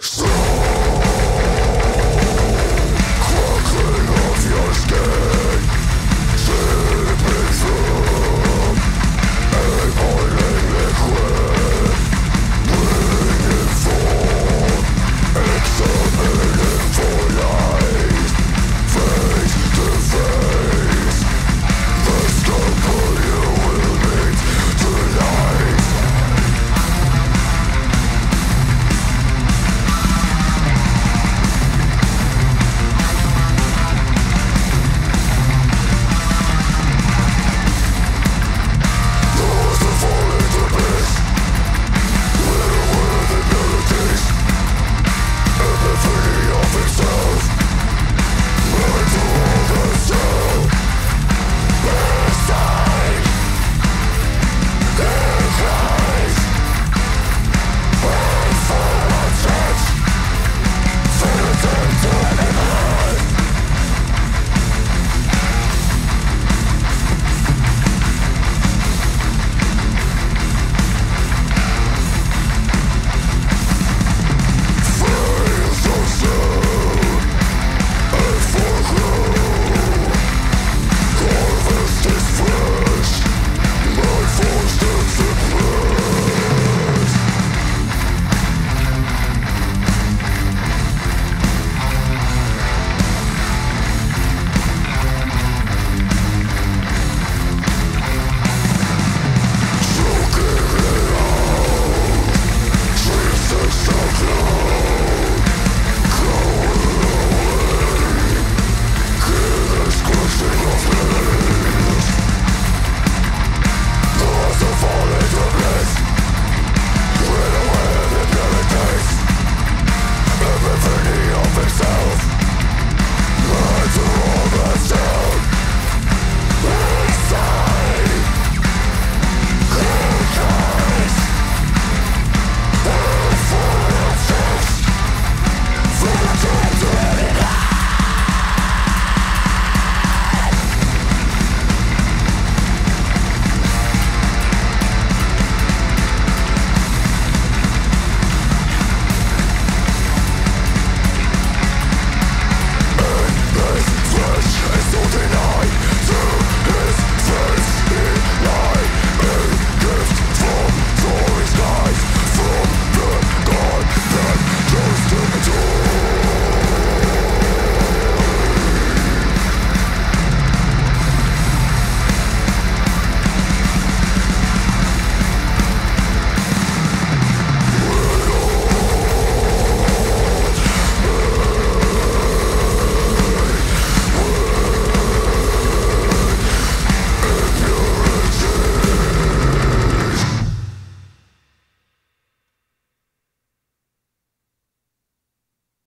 Strike!